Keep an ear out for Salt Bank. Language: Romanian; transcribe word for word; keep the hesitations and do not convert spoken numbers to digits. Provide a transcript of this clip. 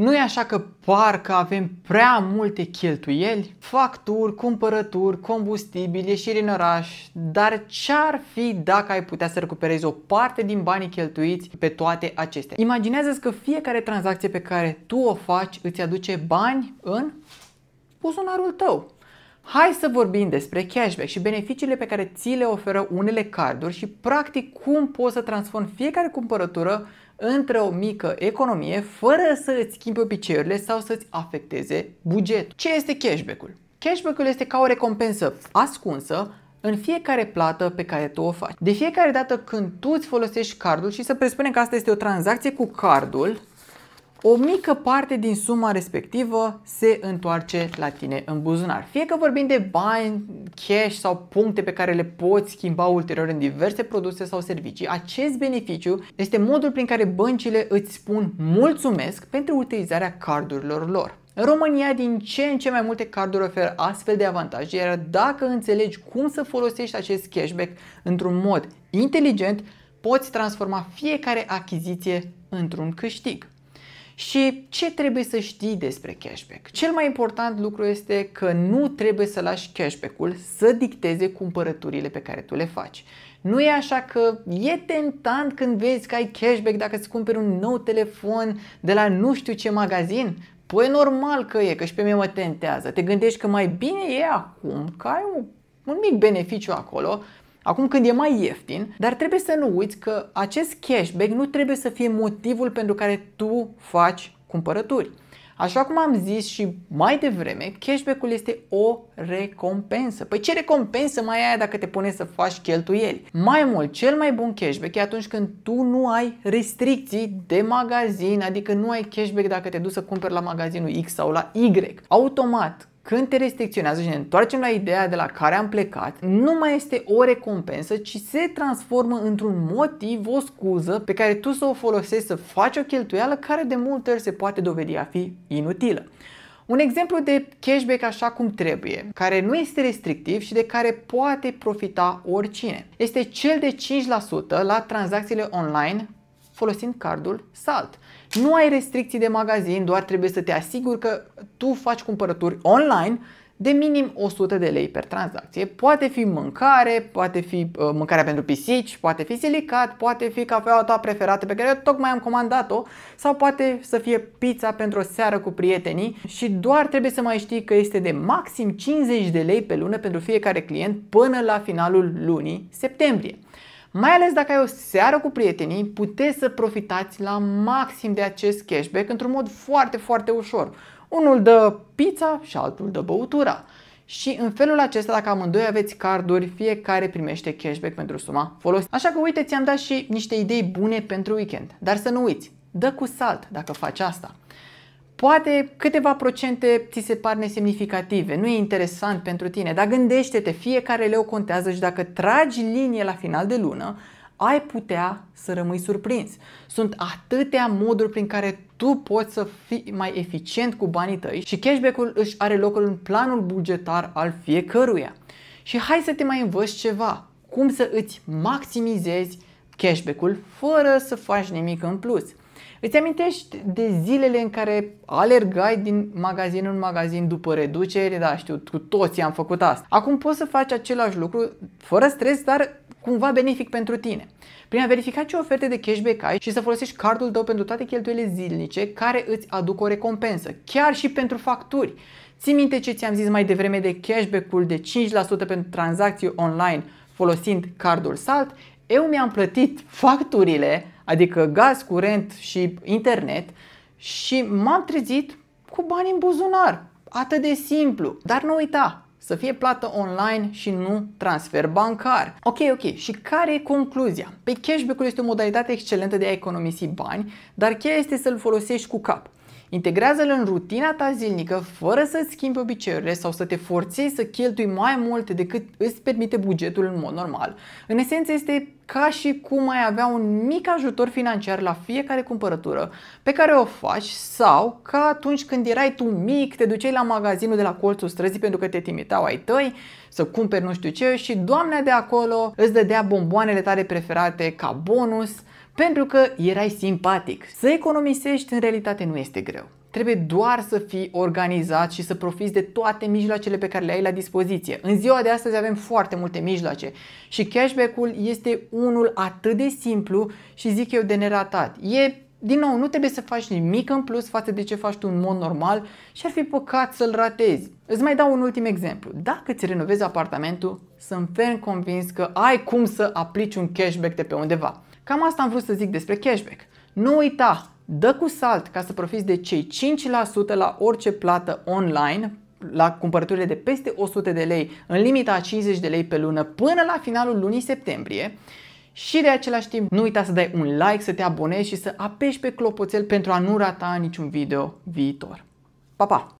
Nu e așa că parcă avem prea multe cheltuieli? Facturi, cumpărături, combustibil, ieșiri în oraș, dar ce-ar fi dacă ai putea să recuperezi o parte din banii cheltuiți pe toate acestea? Imaginează-ți că fiecare tranzacție pe care tu o faci îți aduce bani în buzunarul tău. Hai să vorbim despre cashback și beneficiile pe care ți le oferă unele carduri și practic cum poți să transformi fiecare cumpărătură între o mică economie fără să îți schimbi obiceiurile sau să-ți afecteze bugetul. Ce este cashback-ul? Cashback-ul este ca o recompensă ascunsă în fiecare plată pe care tu o faci. De fiecare dată când tu îți folosești cardul și să presupunem că asta este o tranzacție cu cardul, o mică parte din suma respectivă se întoarce la tine în buzunar. Fie că vorbim de bani, cash sau puncte pe care le poți schimba ulterior în diverse produse sau servicii, acest beneficiu este modul prin care băncile îți spun mulțumesc pentru utilizarea cardurilor lor. În România, din ce în ce mai multe carduri oferă astfel de avantaje, iar dacă înțelegi cum să folosești acest cashback într-un mod inteligent, poți transforma fiecare achiziție într-un câștig. Și ce trebuie să știi despre cashback? Cel mai important lucru este că nu trebuie să lași cashback-ul să dicteze cumpărăturile pe care tu le faci. Nu e așa că e tentant când vezi că ai cashback dacă îți cumperi un nou telefon de la nu știu ce magazin? Păi normal că e, că și pe mine mă tentează. Te gândești că mai bine e acum, că ai un, un mic beneficiu acolo, acum când e mai ieftin, dar trebuie să nu uiți că acest cashback nu trebuie să fie motivul pentru care tu faci cumpărături. Așa cum am zis și mai devreme, cashback-ul este o recompensă. Păi ce recompensă mai ai dacă te pune să faci cheltuieli? Mai mult, cel mai bun cashback e atunci când tu nu ai restricții de magazin, adică nu ai cashback dacă te duci să cumperi la magazinul X sau la Y. Automat, când te restricționează, și ne întoarcem la ideea de la care am plecat, nu mai este o recompensă, ci se transformă într-un motiv, o scuză pe care tu să o folosești să faci o cheltuială care de multe ori se poate dovedi a fi inutilă. Un exemplu de cashback așa cum trebuie, care nu este restrictiv și de care poate profita oricine, este cel de cinci la sută la tranzacțiile online folosind cardul Salt. Nu ai restricții de magazin, doar trebuie să te asiguri că tu faci cumpărături online de minim o sută de lei per tranzacție. Poate fi mâncare, poate fi uh, mâncarea pentru pisici, poate fi silicat, poate fi cafeaua ta preferată pe care eu tocmai am comandat-o sau poate să fie pizza pentru o seară cu prietenii și doar trebuie să mai știi că este de maxim cincizeci de lei pe lună pentru fiecare client până la finalul lunii septembrie. Mai ales dacă ai o seară cu prietenii, puteți să profitați la maxim de acest cashback într-un mod foarte, foarte ușor. Unul dă pizza și altul dă băutura. Și în felul acesta, dacă amândoi aveți carduri, fiecare primește cashback pentru suma folosită. Așa că uite, ți-am dat și niște idei bune pentru weekend. Dar să nu uiți, dă cu Salt dacă faci asta. Poate câteva procente ți se par nesemnificative, nu e interesant pentru tine, dar gândește-te, fiecare leu contează și dacă tragi linie la final de lună, ai putea să rămâi surprins. Sunt atâtea moduri prin care tu poți să fii mai eficient cu banii tăi și cashback-ul își are locul în planul bugetar al fiecăruia. Și hai să te mai învăț ceva, cum să îți maximizezi cashback-ul fără să faci nimic în plus. Îți amintești de zilele în care alergai din magazin în magazin după reducere? Da, știu, cu toții am făcut asta. Acum poți să faci același lucru fără stres, dar cumva benefic pentru tine. Prin a verifica ce oferte de cashback ai și să folosești cardul tău pentru toate cheltuielile zilnice care îți aduc o recompensă, chiar și pentru facturi. Ții minte ce ți-am zis mai devreme de cashback-ul de cinci la sută pentru tranzacții online folosind cardul Salt? Eu mi-am plătit facturile, adică gaz, curent și internet, și m-am trezit cu bani în buzunar. Atât de simplu. Dar nu uita, să fie plată online și nu transfer bancar. Ok, ok. Și care e concluzia? Păi cashback-ul este o modalitate excelentă de a economisi bani, dar cheia este să-l folosești cu cap. Integrează-l în rutina ta zilnică fără să-ți schimbi obiceiurile sau să te forțezi să cheltui mai mult decât îți permite bugetul în mod normal. În esență este ca și cum ai avea un mic ajutor financiar la fiecare cumpărătură pe care o faci sau ca atunci când erai tu mic, te duceai la magazinul de la colțul străzii pentru că te trimiteau ai tăi să cumperi nu știu ce și doamna de acolo îți dădea bomboanele tale preferate ca bonus pentru că erai simpatic. Să economisești în realitate nu este greu. Trebuie doar să fii organizat și să profiți de toate mijloacele pe care le ai la dispoziție. În ziua de astăzi avem foarte multe mijloace și cashback-ul este unul atât de simplu și zic eu de neratat. E, din nou, nu trebuie să faci nimic în plus față de ce faci tu în mod normal și ar fi păcat să-l ratezi. Îți mai dau un ultim exemplu. Dacă îți renovezi apartamentul, sunt ferm convins că ai cum să aplici un cashback de pe undeva. Cam asta am vrut să zic despre cashback. Nu uita! Dă cu salt ca să profiți de cei cinci la sută la orice plată online, la cumpărăturile de peste o sută de lei, în limita a cincizeci de lei pe lună până la finalul lunii septembrie. Și de același timp nu uita să dai un like, să te abonezi și să apeși pe clopoțel pentru a nu rata niciun video viitor. Pa, pa!